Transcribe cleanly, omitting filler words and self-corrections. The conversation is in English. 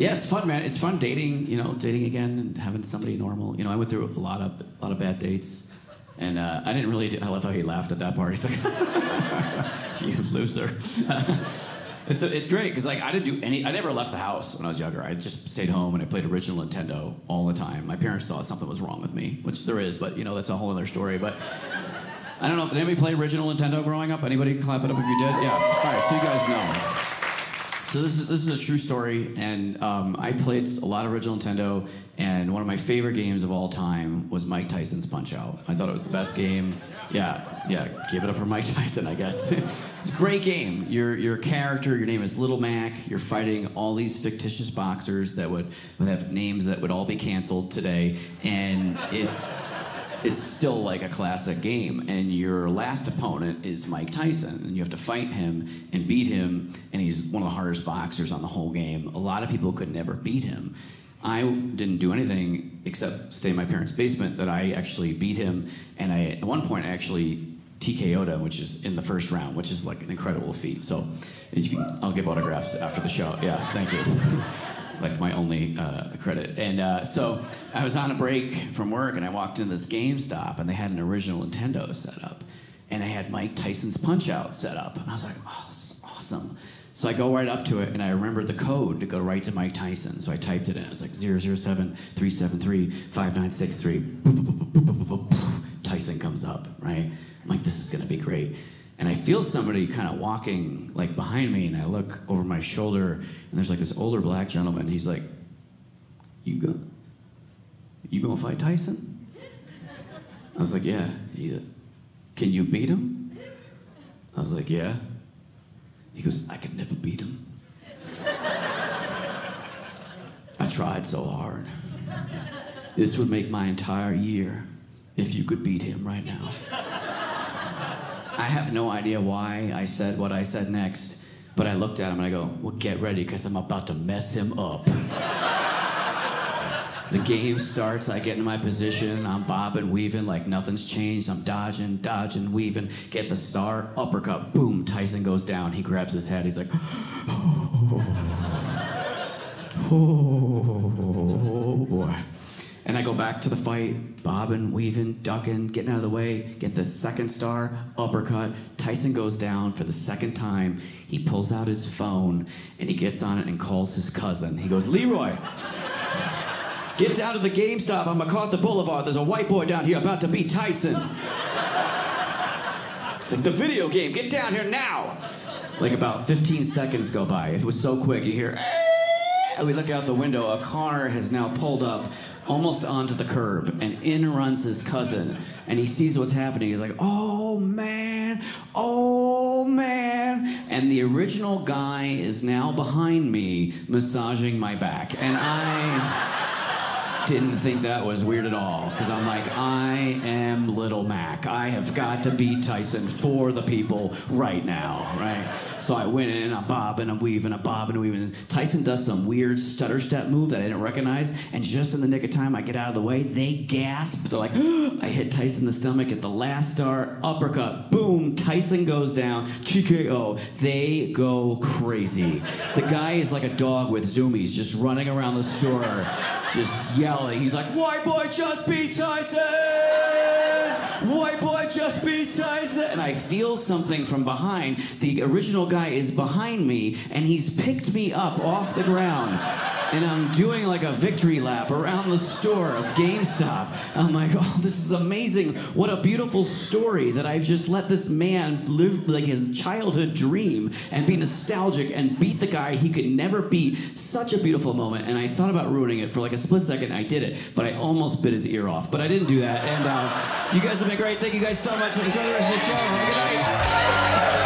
Yeah, it's fun, man. It's fun dating, you know, dating again and having somebody normal. You know, I went through a lot of bad dates, and I didn't really. I love how he laughed at that part. He's like, "You loser." So it's great because like I didn't do any. I never left the house when I was younger. I just stayed home and I played original Nintendo all the time. My parents thought something was wrong with me, which there is, but you know that's a whole other story. But I don't know if anybody played original Nintendo growing up. Anybody clap it up if you did? Yeah. All right, so you guys know. So this is a true story, and I played a lot of original Nintendo, and one of my favorite games of all time was Mike Tyson's Punch-Out. I thought it was the best game. Yeah, give it up for Mike Tyson, I guess. It's a great game. Your character, your name is Little Mac. You're fighting all these fictitious boxers that would have names that would all be canceled today, and it's still like a classic game, and your last opponent is Mike Tyson, and you have to fight him and beat him, and he's one of the hardest boxers on the whole game. A lot of people could never beat him. I didn't do anything except stay in my parents' basement that I actually beat him, and I at one point I actually TKO'd him, which is in the first round, which is like an incredible feat. So you can, I'll give autographs after the show. Yeah, thank you. Like my only credit. And so I was on a break from work and I walked into this GameStop and they had an original Nintendo set up. And I had Mike Tyson's Punch-Out set up. And I was like, oh, this is awesome. So I go right up to it and I remembered the code to go right to Mike Tyson. So I typed it in. It was like 007-373-5963. Tyson comes up, right? I'm like, this is gonna be great. And I feel somebody kind of walking like behind me, and I look over my shoulder, and there's like this older black gentleman. He's like, you gonna fight Tyson?" I was like, "Yeah." He's like, "Can you beat him?" I was like, "Yeah." He goes, "I could never beat him. I tried so hard. This would make my entire year if you could beat him right now." I have no idea why I said what I said next, but I looked at him and I go, well, get ready, because I'm about to mess him up. The game starts, I get in my position, I'm bobbing, weaving, like nothing's changed. I'm dodging, weaving, get the star, uppercut, boom, Tyson goes down. He grabs his head, he's like, oh boy. And I go back to the fight, bobbing, weaving, ducking, getting out of the way, get the second star, uppercut. Tyson goes down for the second time. He pulls out his phone, and he gets on it and calls his cousin. He goes, "Leroy, get down to the GameStop on MacArthur Boulevard. There's a white boy down here about to beat Tyson. It's like the video game. Get down here now." Like about 15 seconds go by. It was so quick, you hear, we look out the window, a car has now pulled up almost onto the curb, and in runs his cousin, and he sees what's happening. He's like, oh man, and the original guy is now behind me massaging my back, and I didn't think that was weird at all, because I'm like, I am Little Mac. I have got to beat Tyson for the people right now, right? So I went in, I'm bobbing, I'm weaving, I'm bobbing, I'm weaving. Tyson does some weird stutter step move that I didn't recognize, and just in the nick of time, I get out of the way. They gasp. They're like, I hit Tyson in the stomach at the last star, uppercut, boom, Tyson goes down, TKO. They go crazy. The guy is like a dog with zoomies, just running around the store, just yelling. He's like, "White boy just beat Tyson! White boy just beat Tyson!" And I feel something from behind. The original guy is behind me, and he's picked me up off the ground, and I'm doing like a victory lap around the store of GameStop. I'm like, oh, this is amazing. What a beautiful story that I've just let this man live like his childhood dream and be nostalgic and beat the guy he could never beat. Such a beautiful moment. And I thought about ruining it for like a split second. I did it, but I almost bit his ear off, but I didn't do that. And you guys have been great. Thank you guys so much. Enjoy the rest of the show. Have a good night.